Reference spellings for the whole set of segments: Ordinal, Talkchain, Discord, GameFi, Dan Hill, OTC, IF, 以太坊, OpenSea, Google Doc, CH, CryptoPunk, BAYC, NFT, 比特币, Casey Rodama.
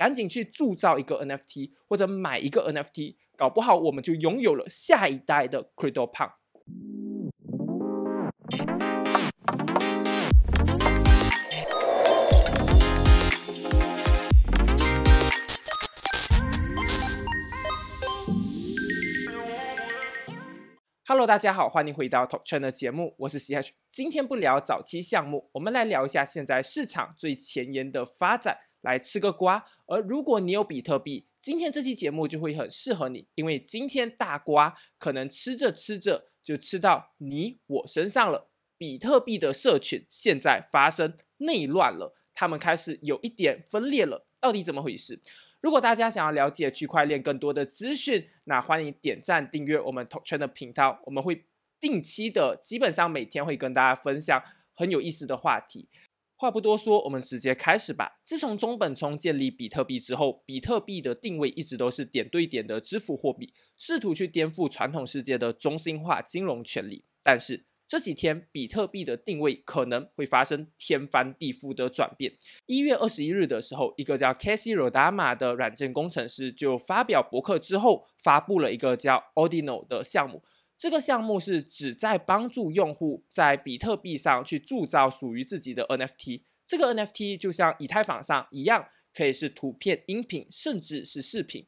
赶紧去铸造一个 NFT 或者买一个 NFT， 搞不好我们就拥有了下一代的 CryptoPunk。Hello， 大家好，欢迎回到 Talkchain 的节目，我是 CH。今天不聊早期项目，我们来聊一下现在市场最前沿的发展，来吃个瓜。而如果你有比特币，今天这期节目就会很适合你，因为今天大瓜可能吃着吃着就吃到你我身上了。比特币的社群现在发生内乱了，他们开始有一点分裂了，到底怎么回事？如果大家想要了解区块链更多的资讯，那欢迎点赞订阅我们 Talkchain 的频道，我们会定期的，基本上每天会跟大家分享很有意思的话题。话不多说，我们直接开始吧。自从中本聪建立比特币之后，比特币的定位一直都是点对点的支付货币，试图去颠覆传统世界的中心化金融权利。但是这几天比特币的定位可能会发生天翻地覆的转变。1月21日的时候，一个叫 Casey Rodama 的软件工程师就发表博客之后，发布了一个叫 Ordinal 的项目。这个项目是旨在帮助用户在比特币上去铸造属于自己的 NFT。这个 NFT 就像以太坊上一样，可以是图片、音频，甚至是视频。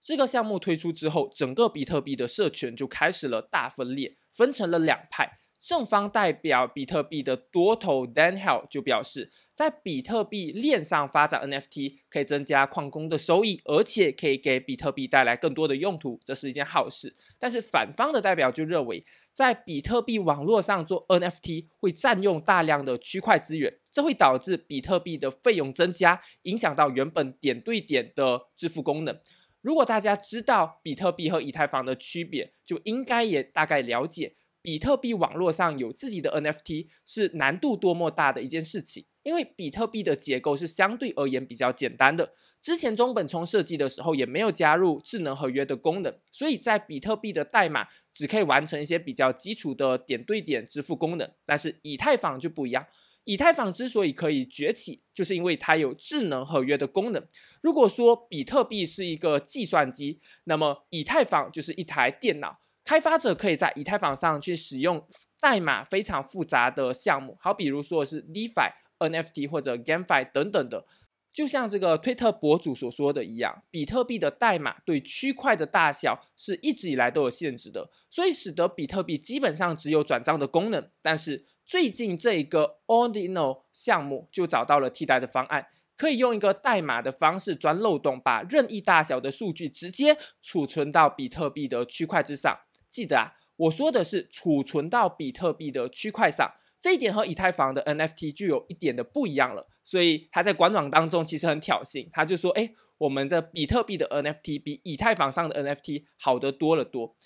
这个项目推出之后，整个比特币的社群就开始了大分裂，分成了两派。正方代表比特币的多头 Dan Hill 就表示，在比特币链上发展 NFT 可以增加矿工的收益，而且可以给比特币带来更多的用途，这是一件好事。但是反方的代表就认为，在比特币网络上做 NFT 会占用大量的区块资源，这会导致比特币的费用增加，影响到原本点对点的支付功能。如果大家知道比特币和以太坊的区别，就应该也大概了解比特币网络上有自己的 NFT 是难度多么大的一件事情，因为比特币的结构是相对而言比较简单的。之前中本聪设计的时候也没有加入智能合约的功能，所以在比特币的代码只可以完成一些比较基础的点对点支付功能。但是以太坊就不一样，以太坊之所以可以崛起，就是因为它有智能合约的功能。如果说比特币是一个计算机，那么以太坊就是一台电脑。开发者可以在以太坊上去使用代码非常复杂的项目，好比如说是 DeFi、NFT 或者 GameFi 等等的。就像这个推特博主所说的一样，比特币的代码对区块的大小是一直以来都有限制的，所以使得比特币基本上只有转账的功能。但是最近这一个 Ordinal 项目就找到了替代的方案，可以用一个代码的方式钻漏洞，把任意大小的数据直接储存到比特币的区块之上。记得啊，我说的是储存到比特币的区块上，这一点和以太坊的 NFT 就有一点的不一样了。所以他在官网当中其实很挑衅，他就说：“哎，我们的比特币的 NFT 比以太坊上的 NFT 好得多了多。”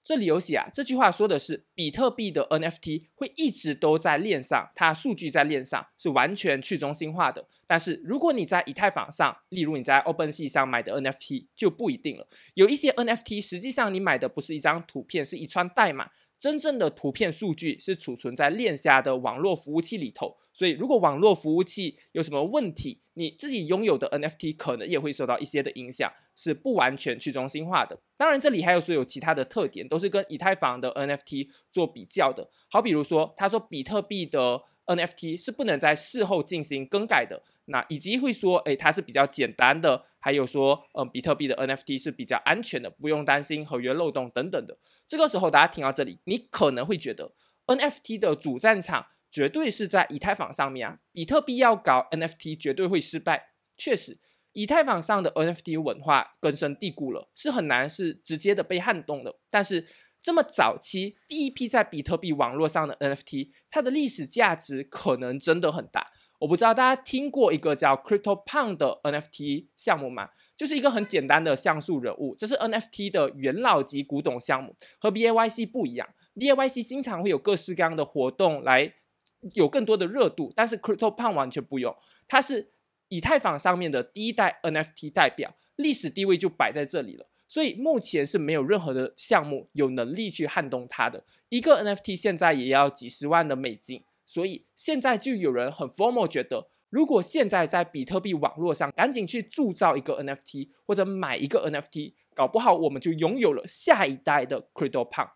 这里有写啊，这句话说的是比特币的 NFT 会一直都在链上，它数据在链上是完全去中心化的。但是如果你在以太坊上，例如你在 OpenSea 上买的 NFT 就不一定了。有一些 NFT 实际上你买的不是一张图片，是一串代码，真正的图片数据是储存在链下的网络服务器里头。所以如果网络服务器有什么问题，你自己拥有的 NFT 可能也会受到一些的影响，是不完全去中心化的。当然这里还有所有其他的特点，都是跟以太坊的 NFT 做比较的。好比如说他说比特币的 NFT 是不能在事后进行更改的，那以及会说它是比较简单的，还有说比特币的 NFT 是比较安全的，不用担心合约漏洞等等的。这个时候大家听到这里，你可能会觉得 NFT 的主战场绝对是在以太坊上面啊，比特币要搞 NFT 绝对会失败。确实以太坊上的 NFT 文化根深蒂固了，是很难是直接的被撼动的。但是这么早期第一批在比特币网络上的 NFT， 它的历史价值可能真的很大。我不知道大家听过一个叫 CryptoPunk 的 NFT 项目吗？就是一个很简单的像素人物，这是 NFT 的元老级古董项目，和 BAYC 不一样。 BAYC 经常会有各式各样的活动来有更多的热度，但是 CryptoPunk 完全不用，它是以太坊上面的第一代 NFT 代表，历史地位就摆在这里了。所以目前是没有任何的项目有能力去撼动它的。一个 NFT 现在也要几十万的美金，所以现在就有人很 formal 觉得如果现在在比特币网络上赶紧去铸造一个 NFT 或者买一个 NFT， 搞不好我们就拥有了下一代的 CryptoPunk。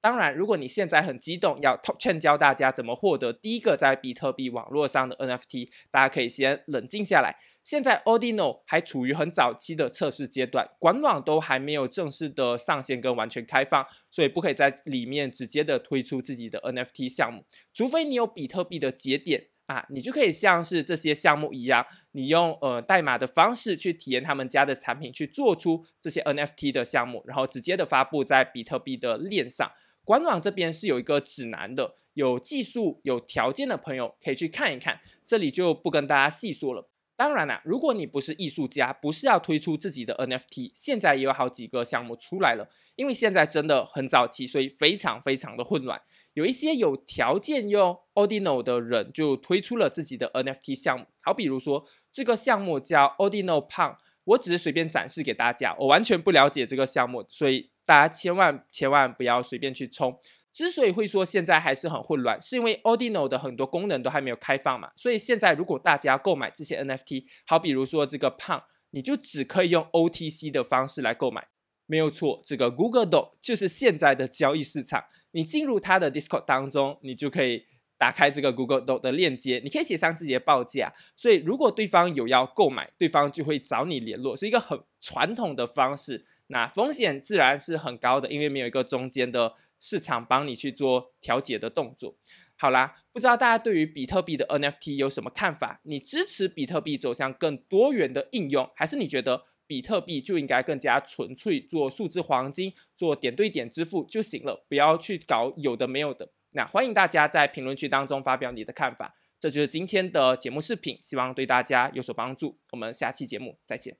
当然，如果你现在很激动，要 Talkchain 教大家怎么获得第一个在比特币网络上的 NFT， 大家可以先冷静下来。现在 Ordinal 还处于很早期的测试阶段，官网都还没有正式的上线跟完全开放，所以不可以在里面直接的推出自己的 NFT 项目，除非你有比特币的节点啊，你就可以像是这些项目一样，你用代码的方式去体验他们家的产品，去做出这些 NFT 的项目，然后直接的发布在比特币的链上。官网这边是有一个指南的，有技术有条件的朋友可以去看一看，这里就不跟大家细说了。当然啦，如果你不是艺术家，不是要推出自己的 NFT， 现在也有好几个项目出来了，因为现在真的很早期，所以非常非常的混乱。有一些有条件用 Ordinal 的人就推出了自己的 NFT 项目，好比如说这个项目叫 Ordinal Punk， 我只是随便展示给大家，我完全不了解这个项目，所以大家千万千万不要随便去冲。之所以会说现在还是很混乱，是因为 Ordinal 的很多功能都还没有开放嘛，所以现在如果大家购买这些 NFT， 好比如说这个 Punk， 你就只可以用 OTC 的方式来购买。没有错，这个 Google Doc 就是现在的交易市场，你进入它的 Discord 当中，你就可以打开这个 Google Doc 的链接，你可以写上自己的报价，所以如果对方有要购买，对方就会找你联络，是一个很传统的方式。那风险自然是很高的，因为没有一个中间的市场帮你去做调节的动作。好啦，不知道大家对于比特币的 NFT 有什么看法？你支持比特币走向更多元的应用，还是你觉得比特币就应该更加纯粹做数字黄金，做点对点支付就行了，不要去搞有的没有的？那欢迎大家在评论区当中发表你的看法。这就是今天的节目视频，希望对大家有所帮助。我们下期节目再见。